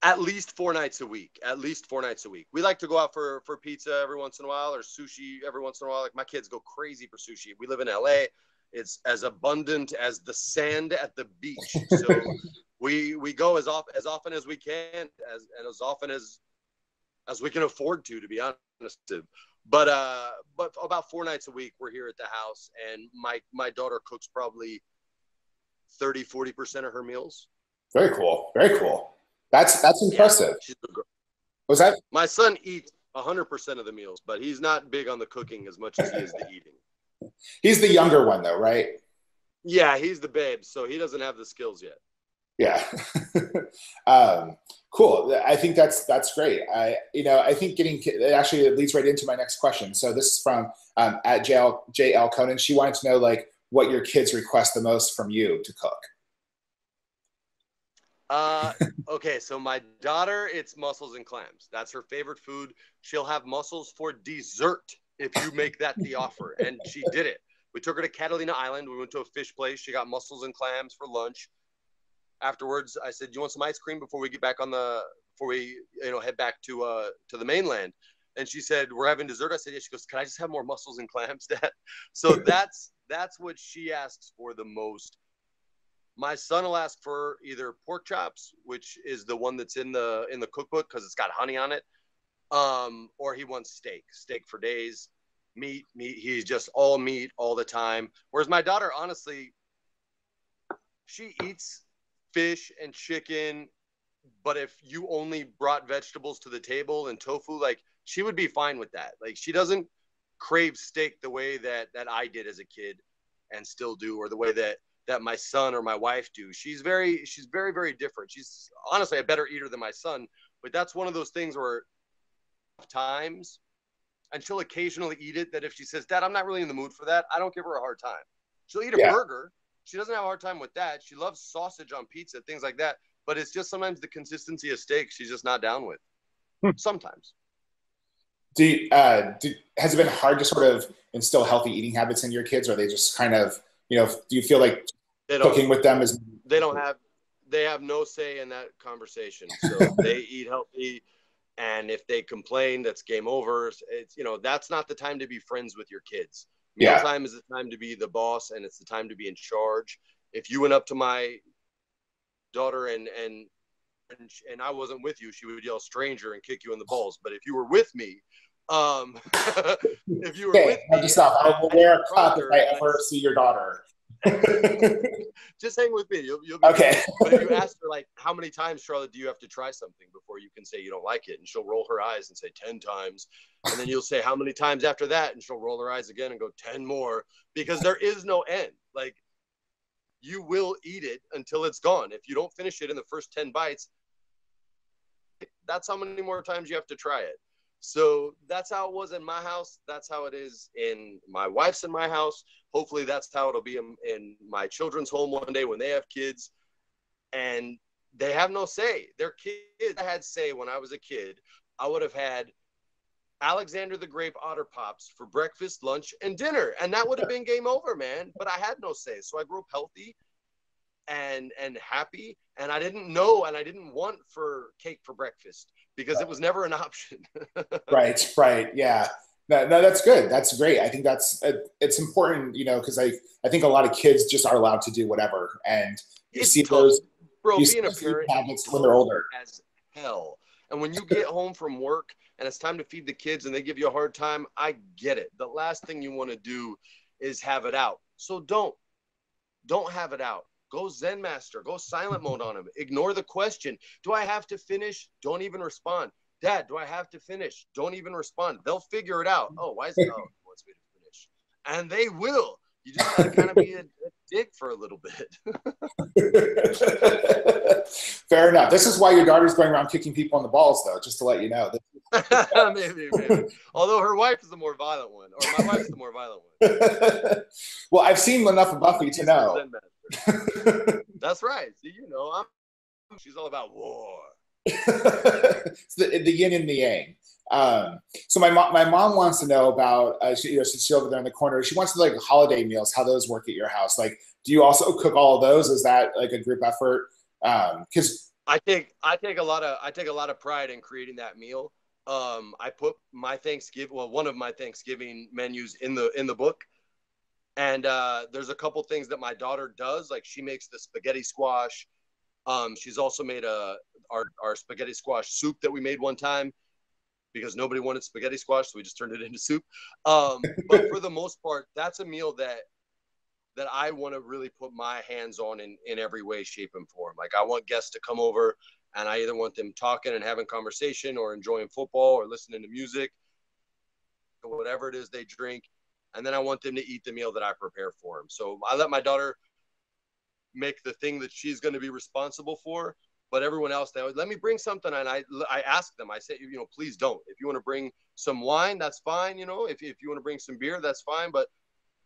At least four nights a week. At least four nights a week. We like to go out for, for pizza every once in a while, or sushi every once in a while. Like, my kids go crazy for sushi. We live in L A. It's as abundant as the sand at the beach. So we we go as off, as often as we can, as and as often as as we can afford to, to be honest. But uh, but about four nights a week, we're here at the house, and my my daughter cooks probably thirty, forty percent of her meals. Very cool. Very cool. That's that's impressive. Yeah, was that my son eats one hundred percent of the meals, but he's not big on the cooking as much as he is the eating. He's the younger one, though, right? Yeah, he's the babe, so he doesn't have the skills yet. Yeah, um, cool. I think that's that's great. I you know I think getting it actually leads right into my next question. So this is from um, at J L Conan. She wanted to know, like, what your kids request the most from you to cook. Uh, okay, so my daughter, it's mussels and clams. That's her favorite food. She'll have mussels for dessert if you make that the offer, and she did it. We took her to Catalina Island. We went to a fish place. She got mussels and clams for lunch. Afterwards, I said, "You want some ice cream before we get back on the before we you know head back to uh to the mainland?" And she said, "We're having dessert." I said, "Yeah." She goes, "Can I just have more mussels and clams, Dad?" So that's that's what she asks for the most. My son will ask for either pork chops, which is the one that's in the in the cookbook because it's got honey on it, um, or he wants steak, steak for days, meat, meat. He's just all meat all the time. Whereas my daughter, honestly, she eats fish and chicken, but if you only brought vegetables to the table and tofu, like, she would be fine with that. Like, she doesn't crave steak the way that that I did as a kid, and still do, or the way that. that my son or my wife do. She's very, she's very, very different. She's honestly a better eater than my son, but that's one of those things where times, and she'll occasionally eat it, that if she says, "Dad, I'm not really in the mood for that," I don't give her a hard time. She'll eat a yeah. burger. She doesn't have a hard time with that. She loves sausage on pizza, things like that, but it's just sometimes the consistency of steak she's just not down with. Hmm. Sometimes. Do you, uh, do, has it been hard to sort of instill healthy eating habits in your kids, or are they just kind of, you know, do you feel like cooking with them is? They don't have, they have no say in that conversation. So they eat healthy, and if they complain, that's game over. It's, you know, that's not the time to be friends with your kids. Meal yeah. time is the time to be the boss, and it's the time to be in charge. If you went up to my daughter and and and, and I wasn't with you, she would yell "stranger" and kick you in the balls. But if you were with me. Um, if you were okay, with me, stop. I will wear a cup if I ever see your daughter. Just hang with me. You'll, you'll be okay. Fine. But if you ask her, like, how many times, Charlotte, do you have to try something before you can say you don't like it? And she'll roll her eyes and say ten times. And then you'll say, how many times after that? And she'll roll her eyes again and go ten more, because there is no end. Like, you will eat it until it's gone. If you don't finish it in the first ten bites, that's how many more times you have to try it. So that's how it was in my house. That's how it is in my wife's in my house. Hopefully that's how it'll be in, in my children's home one day when they have kids. And they have no say. Their kids had say when I was a kid. I would have had Alexander the Grape Otter Pops for breakfast, lunch, and dinner. And that would have been game over, man. But I had no say. So I grew up healthy and and happy. And I didn't know and I didn't want for cake for breakfast, because it was never an option. Right, right, yeah. No, no, that's good. That's great. I think that's it's important, you know, because I I think a lot of kids just are allowed to do whatever, and you it's see tough. those Bro, you being see a parent habits when they're older as hell. And when you get home from work and it's time to feed the kids and they give you a hard time, I get it. The last thing you want to do is have it out. So don't don't have it out. Go Zen Master. Go silent mode on him. Ignore the question. Do I have to finish? Don't even respond. Dad, do I have to finish? Don't even respond. They'll figure it out. Oh, why is it? Oh, he wants me to finish. And they will. You just gotta kind of be a, a dick for a little bit. Fair enough. This is why your daughter's going around kicking people in the balls, though, just to let you know. maybe, maybe. Although her wife is the more violent one, or my wife's the more violent one. Well, I've seen enough of Buffy to know. That's right. See, you know, I'm, she's all about war. It's the, the yin and the yang. Um, so my mom, my mom wants to know about, uh, she, you know, she's over there in the corner. She wants to know, like, holiday meals, how those work at your house. Like, do you also cook all of those? Is that like a group effort? Um, cause I take, I take a lot of, I take a lot of pride in creating that meal. Um, I put my Thanksgiving, well, one of my Thanksgiving menus in the, in the book. And, uh, there's a couple things that my daughter does. Like, she makes the spaghetti squash. Um, she's also made a, our, our spaghetti squash soup that we made one time, because nobody wanted spaghetti squash, so we just turned it into soup. Um, but for the most part, that's a meal that that I want to really put my hands on in, in every way, shape, and form. Like, I want guests to come over, and I either want them talking and having conversation, or enjoying football, or listening to music, or whatever it is they drink. And then I want them to eat the meal that I prepare for them. So I let my daughter make the thing that she's going to be responsible for. But everyone else, they always, let me bring something. And I, I ask them, I say, you know, please don't. If you want to bring some wine, that's fine. You know, if, if you want to bring some beer, that's fine. But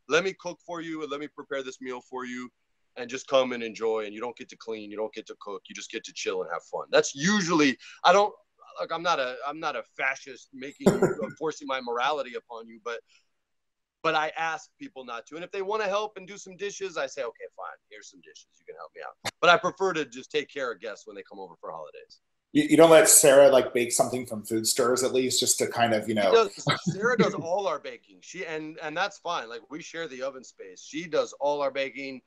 let me cook for you, and let me prepare this meal for you, and just come and enjoy. And you don't get to clean, you don't get to cook, you just get to chill and have fun. That's usually, I don't, like, I'm not a, I'm not a fascist making, forcing my morality upon you, but, but I ask people not to. And if they want to help and do some dishes, I say, okay, fine, here's some dishes, you can help me out. But I prefer to just take care of guests when they come over for holidays. You, you don't let Sarah, like, bake something from food stores, at least, just to kind of, you know. Does, Sarah does all our baking. She and, and that's fine. Like, we share the oven space. She does all our baking.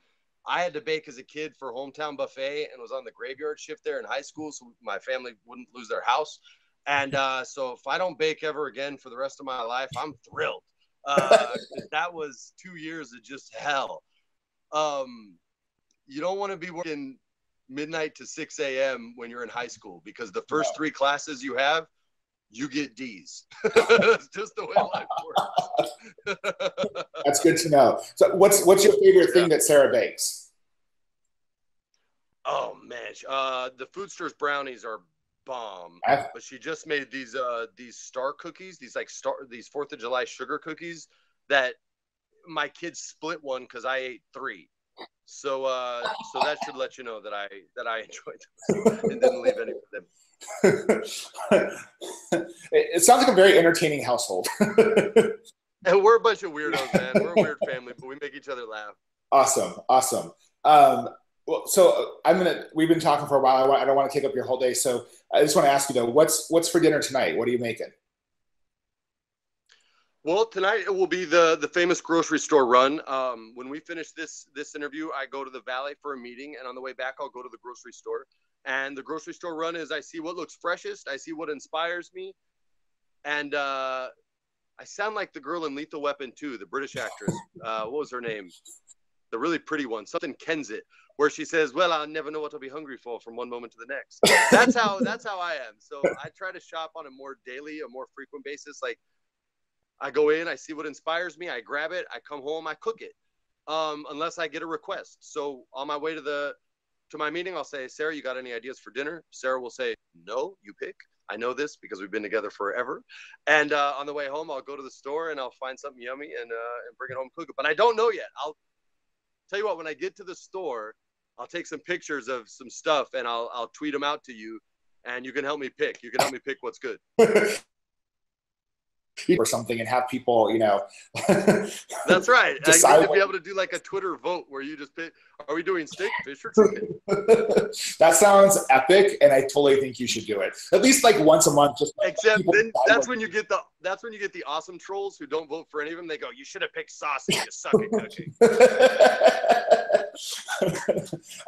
I had to bake as a kid for Hometown Buffet and was on the graveyard shift there in high school, so my family wouldn't lose their house. And uh, so if I don't bake ever again for the rest of my life, I'm thrilled. uh that was two years of just hell. Um you don't want to be working midnight to six a m when you're in high school, because the first three classes you have, you get D's. It's just the way life works. That's good to know. So what's what's your favorite thing yeah. that Sarah bakes? Oh man, uh the Foodsters brownies are bomb. But she just made these uh these star cookies, these like star these Fourth of July sugar cookies that my kids split one because I ate three. So uh so that should let you know that I that I enjoyed them and didn't leave any for them. It sounds like a very entertaining household. And we're a bunch of weirdos, man. We're a weird family, but we make each other laugh. Awesome, awesome. Um Well, so I'm gonna. We've been talking for a while. I, want, I don't want to take up your whole day, so I just want to ask you though. What's what's for dinner tonight? What are you making? Well, tonight it will be the the famous grocery store run. Um, when we finish this this interview, I go to the Valley for a meeting, and on the way back, I'll go to the grocery store. And the grocery store run is, I see what looks freshest, I see what inspires me, and uh, I sound like the girl in Lethal Weapon two, the British actress. Uh, what was her name? The really pretty one, something Kensett, where she says, well, I'll never know what I'll be hungry for from one moment to the next. That's how, that's how I am. So I try to shop on a more daily, a more frequent basis. Like, I go in, I see what inspires me, I grab it, I come home, I cook it, um, unless I get a request. So on my way to the, to my meeting, I'll say, Sarah, you got any ideas for dinner? Sarah will say, no, you pick. I know this because we've been together forever. And uh, on the way home, I'll go to the store and I'll find something yummy and, uh, and bring it home, cook it. But I don't know yet. I'll, Tell you what, when I get to the store, I'll take some pictures of some stuff and I'll I'll tweet them out to you, and you can help me pick. You can help me pick what's good. Or something, and have people, you know. That's right. I need to be able to do like a Twitter vote where you just pick. Are we doing steak, fish, or chicken? That sounds epic, and I totally think you should do it. At least like once a month. Just like except then, that's when you get the that's when you get the awesome trolls who don't vote for any of them. They go, "You should have picked sausage. You suck at cooking."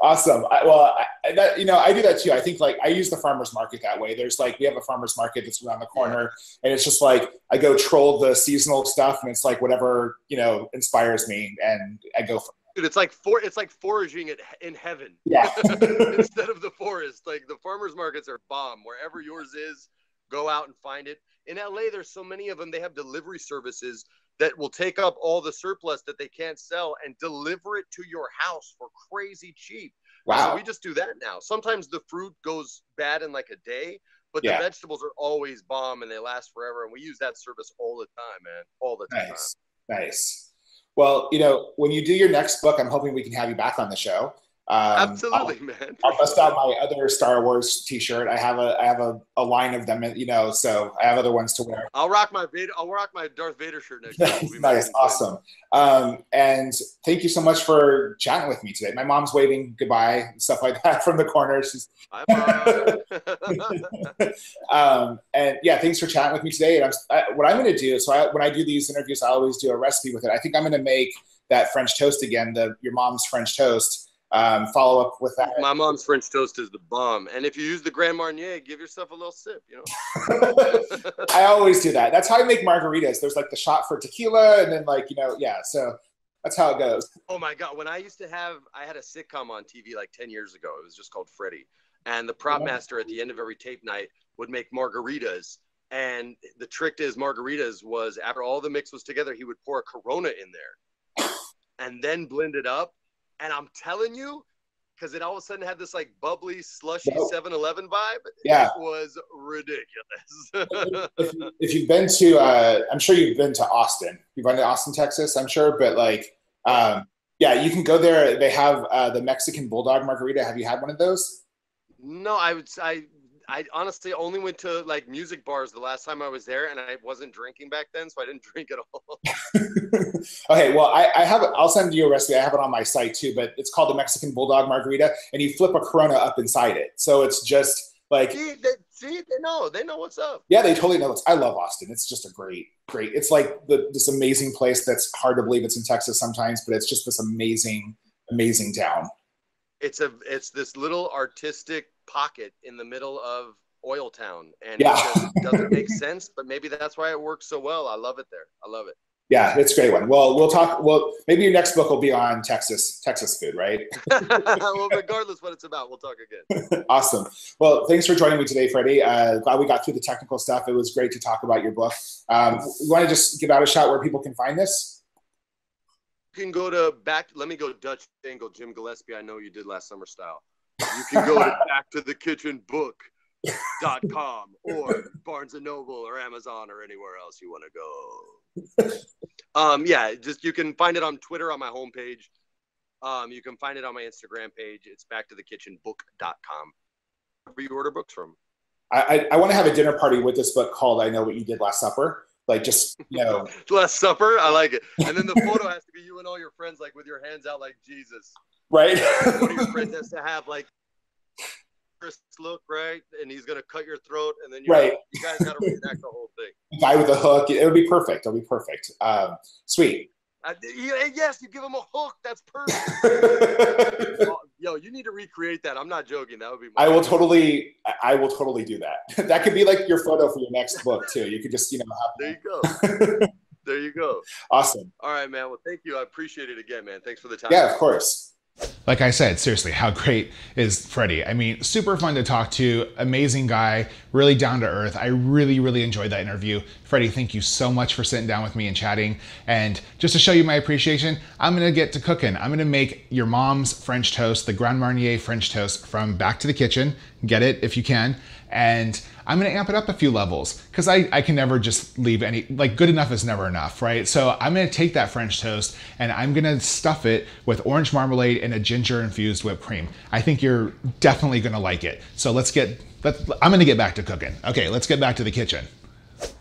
Awesome. I, well, I, that, you know, I do that too. I think like I use the farmer's market that way. There's like, we have a farmer's market that's around the corner, and it's just like I go troll the seasonal stuff, and it's like whatever, you know, inspires me, and I go for. Dude, it's like for it's like foraging at, in heaven. Yeah. Instead of the forest, like the farmers markets are bomb. Wherever yours is, Go out and find it. In L A, there's so many of them. They have delivery services that will take up all the surplus that they can't sell and deliver it to your house for crazy cheap. Wow. So we just do that now. Sometimes the fruit goes bad in like a day, but yeah. the vegetables are always bomb and they last forever. And we use that service all the time, man. All the time. Nice. Nice. Well, you know, when you do your next book, I'm hoping we can have you back on the show. Um, Absolutely, I'll, man. I'll bust out my other Star Wars T-shirt. I have a I have a, a line of them, you know. So I have other ones to wear. I'll rock my Vader, I'll rock my Darth Vader shirt next time. We'll nice, awesome. Um, and thank you so much for chatting with me today. My mom's waving goodbye and stuff like that from the corner. She's I'm on. *laughs* um, and yeah, thanks for chatting with me today. And I'm, I, what I'm going to do is, so I, when I do these interviews, I always do a recipe with it. I think I'm going to make that French toast again. The your mom's French toast. Um, follow up with that. My mom's French toast is the bomb. And if you use the Grand Marnier, give yourself a little sip, you know? I always do that. That's how I make margaritas. There's like the shot for tequila and then like, you know, yeah. So that's how it goes. Oh my God. When I used to have, I had a sitcom on T V like ten years ago. It was just called Freddie. And the prop yeah. master at the end of every tape night would make margaritas. And the trick to his margaritas was after all the mix was together, he would pour a Corona in there and then blend it up. And I'm telling you, because it all of a sudden had this like bubbly, slushy seven eleven vibe. Yeah. It was ridiculous. if, you, if you've been to, uh, I'm sure you've been to Austin. You've been to Austin, Texas, I'm sure. But like, um, yeah, you can go there. They have uh, the Mexican Bulldog Margarita. Have you had one of those? No, I would I, I honestly only went to like music bars the last time I was there, and I wasn't drinking back then, so I didn't drink at all. Okay, well, I, I have it. I'll send you a recipe. I have it on my site too, but it's called the Mexican Bulldog Margarita, and you flip a Corona up inside it, so it's just like. See, they, see, they know. They know what's up. Yeah, they totally know what's. I love Austin. It's just a great, great. It's like the, this amazing place that's hard to believe it's in Texas sometimes, but it's just this amazing, amazing town. It's a. It's this little artistic pocket in the middle of oil town, and yeah. it just doesn't make sense, but maybe that's why it works so well. I love it there. I love it. Yeah, it's a great one. Well, we'll talk. Well, maybe your next book will be on Texas, Texas food, right? Well, regardless what it's about, we'll talk again. Awesome. Well, thanks for joining me today, Freddie. Uh, glad we got through the technical stuff. It was great to talk about your book. Um, you want to just give out a shout where people can find this? You can go to back. Let me go Dutch Angle, Jim Gillespie. I Know You Did Last Summer style. You can go to back to the kitchen book dot com or Barnes and Noble or Amazon or anywhere else you want to go. um yeah just you can find it on Twitter on my homepage. Um you can find it on my Instagram page. It's back to the kitchen book dot com where you order books from. I I, I want to have a dinner party with this book called I Know What You Did Last Supper, like just you know Last Supper. I like it. And then the photo has to be you and all your friends like with your hands out like Jesus, right? One of your friends has to have like look, right? And he's gonna cut your throat, and then you're right. You guys gotta reenact the whole thing. Guy with a hook. It would be perfect. It'll be perfect. Um, sweet. I, yes, you give him a hook. That's perfect. Yo, you need to recreate that. I'm not joking. That would be. My I will totally. I will totally do that. That could be like your photo for your next book too. You could just, you know. There you go. There you go. Awesome. All right, man. Well, thank you. I appreciate it again, man. Thanks for the time. Yeah, of course. Like I said, seriously, how great is Freddie? I mean, super fun to talk to, amazing guy, really down to earth. I really, really enjoyed that interview. Freddie, thank you so much for sitting down with me and chatting. And just to show you my appreciation, I'm gonna get to cooking. I'm gonna make your mom's French toast, the Grand Marnier French toast from Back to the Kitchen. Get it if you can. And I'm gonna amp it up a few levels because I, I can never just leave any, like good enough is never enough, right? So I'm gonna take that French toast and I'm gonna stuff it with orange marmalade and a ginger infused whipped cream. I think you're definitely gonna like it. So let's get, let's, I'm gonna get back to cooking. Okay, let's get back to the kitchen.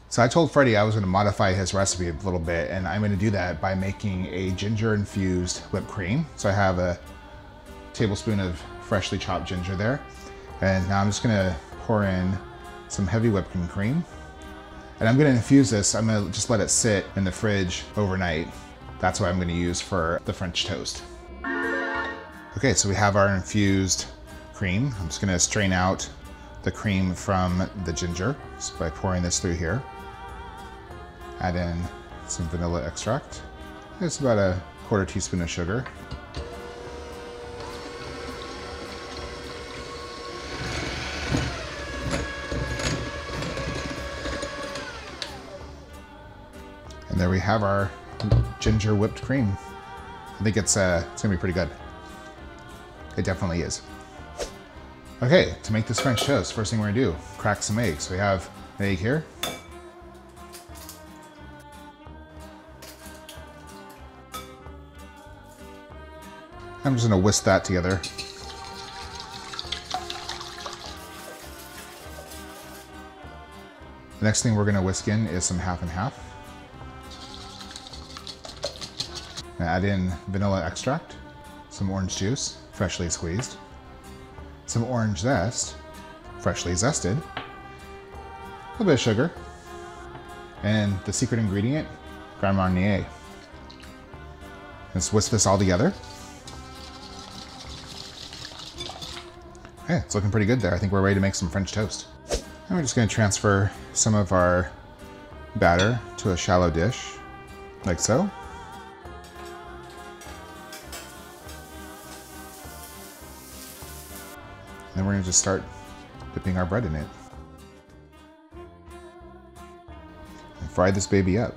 So I told Freddie I was gonna modify his recipe a little bit and I'm gonna do that by making a ginger infused whipped cream. So I have a tablespoon of freshly chopped ginger there. And now I'm just gonna pour in some heavy whipping cream. And I'm gonna infuse this. I'm gonna just let it sit in the fridge overnight. That's what I'm gonna use for the French toast. Okay, so we have our infused cream. I'm just gonna strain out the cream from the ginger just by pouring this through here. Add in some vanilla extract. It's about a quarter teaspoon of sugar. we have our ginger whipped cream. I think it's, uh, it's gonna be pretty good. It definitely is. Okay, to make this French toast, first thing we're gonna do, crack some eggs. We have an egg here. I'm just gonna whisk that together. The next thing we're gonna whisk in is some half and half. And add in vanilla extract, some orange juice, freshly squeezed, some orange zest, freshly zested, a little bit of sugar, and the secret ingredient, Grand Marnier. Let's whisk this all together. Okay, it's looking pretty good there. I think we're ready to make some French toast. And we're just gonna transfer some of our batter to a shallow dish, like so. And then we're gonna just start dipping our bread in it. And fry this baby up.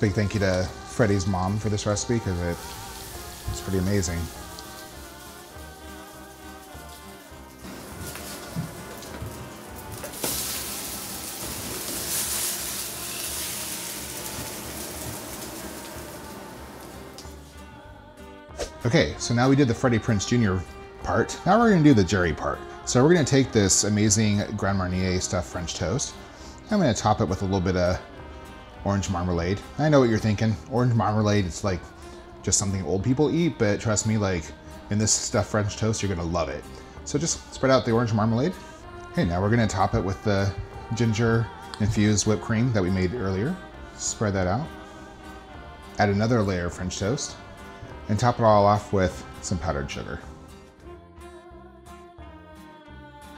Big thank you to Freddie's mom for this recipe, because it It's pretty amazing. Okay, so now we did the Freddie Prinze Junior part. Now we're gonna do the Jerry part. So we're gonna take this amazing Grand Marnier stuffed French toast. I'm gonna top it with a little bit of orange marmalade. I know what you're thinking. Orange marmalade, it's like just something old people eat, but trust me, like in this stuffed French toast, you're gonna love it. So just spread out the orange marmalade. Okay, now we're gonna top it with the ginger infused whipped cream that we made earlier. Spread that out. Add another layer of French toast and top it all off with some powdered sugar.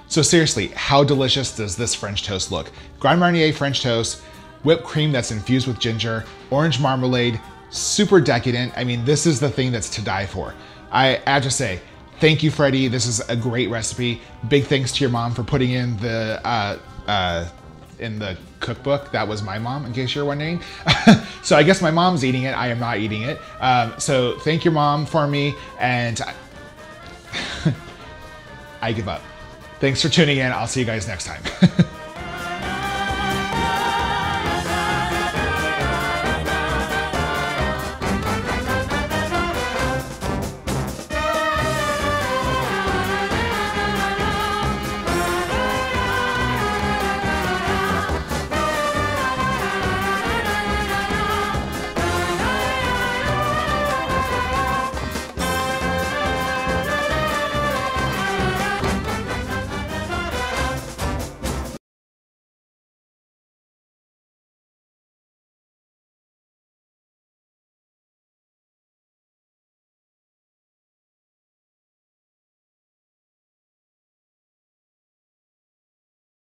So seriously, how delicious does this French toast look? Grand Marnier French toast, whipped cream that's infused with ginger, orange marmalade, super decadent. I mean, this is the thing that's to die for. I have to say, thank you, Freddie. This is a great recipe. Big thanks to your mom for putting in the uh, uh, in the cookbook. That was my mom, in case you're wondering. So I guess my mom's eating it. I am not eating it. Um, so thank your mom for me, and I, I give up. Thanks for tuning in. I'll see you guys next time.